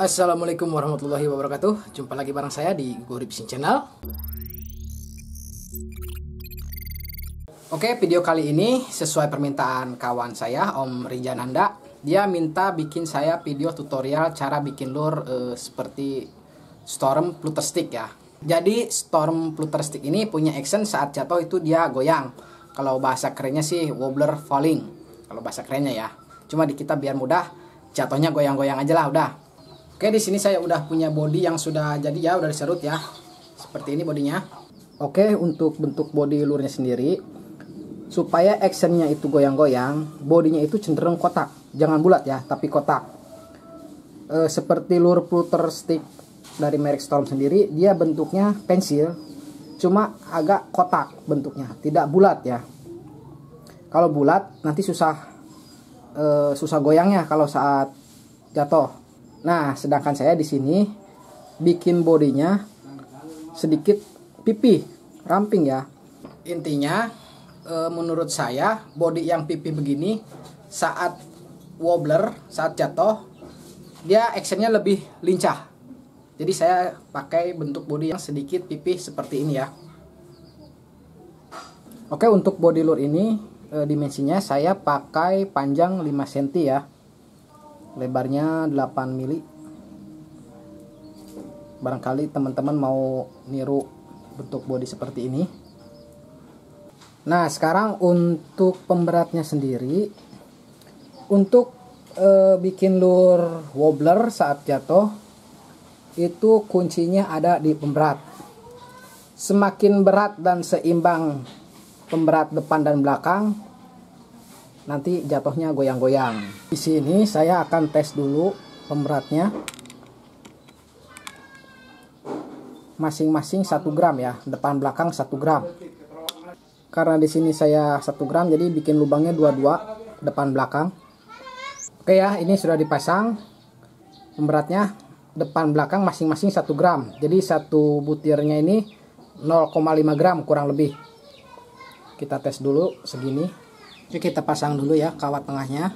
Assalamualaikum warahmatullahi wabarakatuh. Jumpa lagi bareng saya di GoGoRi Fishing Channel. Oke, video kali ini sesuai permintaan kawan saya, Om Riza Nanda. Dia minta bikin saya video tutorial cara bikin lure seperti storm flutter stick ya. Jadi storm flutter stick ini punya action saat jatuh itu dia goyang. Kalau bahasa kerennya sih wobbler falling. Kalau bahasa kerennya ya. Cuma di kita biar mudah jatuhnya goyang-goyang aja lah udah. Oke, di sini saya udah punya body yang sudah jadi ya, udah diserut ya. Seperti ini bodinya. Oke, untuk bentuk body lurnya sendiri supaya actionnya itu goyang-goyang, bodinya itu cenderung kotak, jangan bulat ya, tapi kotak. Seperti lure flutter stick dari merek Storm sendiri, dia bentuknya pensil, cuma agak kotak bentuknya, tidak bulat ya. Kalau bulat nanti susah goyangnya kalau saat jatuh. Nah, sedangkan saya di sini bikin bodinya sedikit pipih, ramping ya. Intinya menurut saya body yang pipih begini saat wobbler, saat jatuh dia actionnya lebih lincah. Jadi saya pakai bentuk body yang sedikit pipih seperti ini ya. Oke, untuk body lure ini dimensinya saya pakai panjang 5 cm ya, lebarnya 8 mili. Barangkali teman-teman mau niru bentuk body seperti ini. Nah, sekarang untuk pemberatnya sendiri, untuk bikin lure wobbler saat jatuh itu kuncinya ada di pemberat. Semakin berat dan seimbang pemberat depan dan belakang, nanti jatuhnya goyang-goyang. Di sini saya akan tes dulu pemberatnya. Masing-masing 1 gram ya, depan belakang 1 gram. Karena di sini saya 1 gram, jadi bikin lubangnya 22 depan belakang. Oke ya, ini sudah dipasang pemberatnya depan belakang masing-masing 1 gram. Jadi satu butirnya ini 0,5 gram kurang lebih. Kita tes dulu segini. Jadi kita pasang dulu ya kawat tengahnya,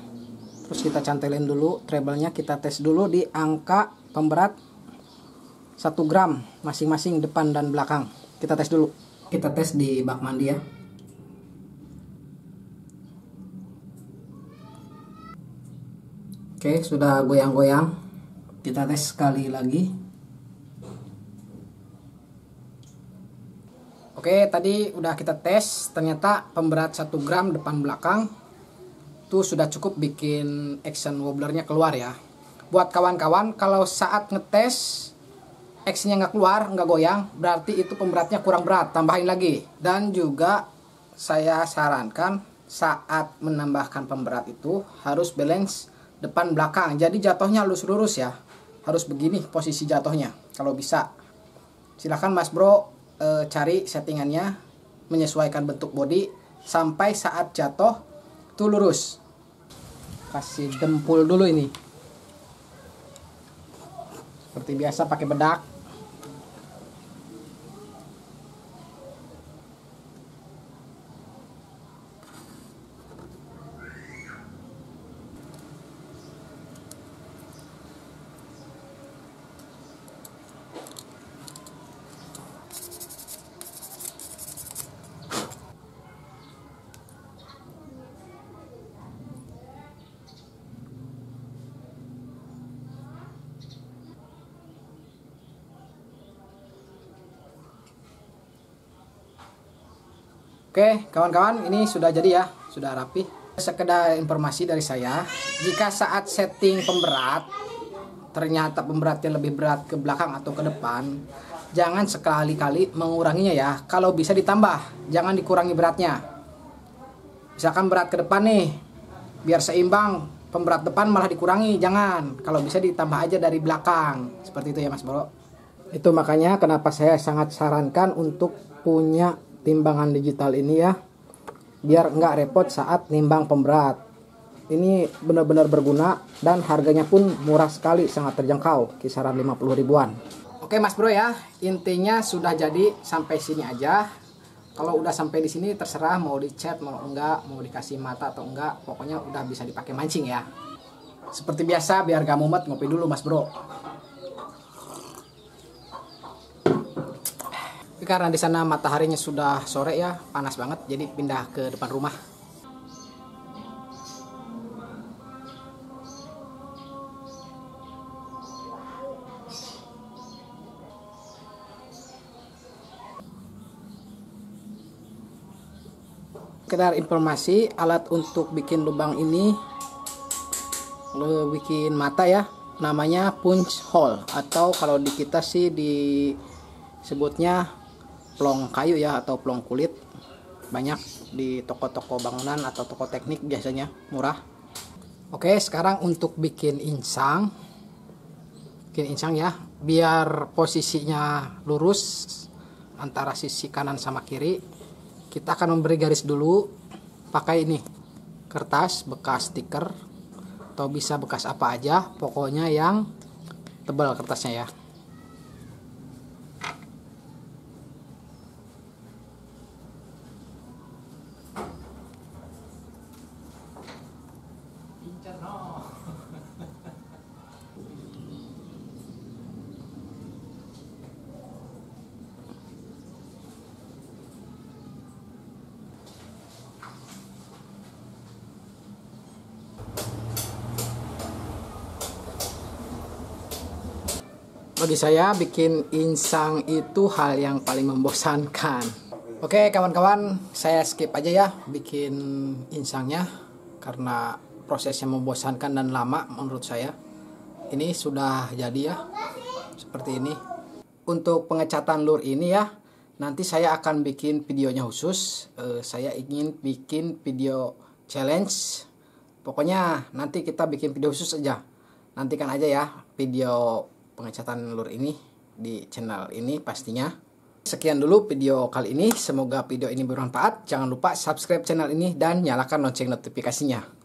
terus kita cantelin dulu treble-nya, kita tes dulu di angka pemberat 1 gram masing-masing depan dan belakang. Kita tes dulu, kita tes di bak mandi ya. Oke, sudah goyang-goyang. Kita tes sekali lagi. Oke, tadi udah kita tes, ternyata pemberat 1 gram depan belakang itu sudah cukup bikin action wobblernya keluar ya. Buat kawan-kawan, kalau saat ngetes actionnya nggak keluar, nggak goyang, berarti itu pemberatnya kurang berat, tambahin lagi. Dan juga saya sarankan saat menambahkan pemberat itu harus balance depan belakang, jadi jatuhnya lurus-lurus ya. Harus begini posisi jatuhnya kalau bisa. Silahkan mas bro cari settingannya, menyesuaikan bentuk body sampai saat jatuh tuh lurus. Kasih dempul dulu ini, seperti biasa pakai bedak. Oke kawan-kawan, ini sudah jadi ya, sudah rapi. Sekedar informasi dari saya, jika saat setting pemberat ternyata pemberatnya lebih berat ke belakang atau ke depan, jangan sekali-kali menguranginya ya. Kalau bisa ditambah, jangan dikurangi beratnya. Misalkan berat ke depan nih, biar seimbang, pemberat depan malah dikurangi, jangan. Kalau bisa ditambah aja dari belakang, seperti itu ya mas bro. Itu makanya kenapa saya sangat sarankan untuk punya timbangan digital ini ya, biar nggak repot saat nimbang pemberat. Ini benar-benar berguna dan harganya pun murah sekali, sangat terjangkau, kisaran 50 ribuan. Oke mas bro ya, intinya sudah jadi, sampai sini aja. Kalau udah sampai di sini terserah mau dicet mau enggak, mau dikasih mata atau enggak, pokoknya udah bisa dipakai mancing ya. Seperti biasa, biar gak mumet, ngopi dulu mas bro. Karena di sana mataharinya sudah sore ya, panas banget, jadi pindah ke depan rumah. Sekedar informasi, alat untuk bikin lubang ini, lalu bikin mata ya, namanya punch hole, atau kalau di kita sih disebutnya plong kayu ya, atau plong kulit. Banyak di toko-toko bangunan atau toko teknik, biasanya murah. Oke, sekarang untuk bikin insang ya, biar posisinya lurus antara sisi kanan sama kiri. Kita akan memberi garis dulu pakai ini kertas bekas stiker atau bisa bekas apa aja, pokoknya yang tebal kertasnya ya. Bagi saya bikin insang itu hal yang paling membosankan. Oke kawan-kawan, saya skip aja ya bikin insangnya karena prosesnya membosankan dan lama menurut saya. Ini sudah jadi ya, seperti ini. Untuk pengecatan lure ini ya, nanti saya akan bikin videonya khusus. Saya ingin bikin video challenge. Pokoknya nanti kita bikin video khusus aja. Nantikan aja ya video pengecatan lure ini di channel ini pastinya. Sekian dulu video kali ini, semoga video ini bermanfaat. Jangan lupa subscribe channel ini dan nyalakan lonceng notifikasinya.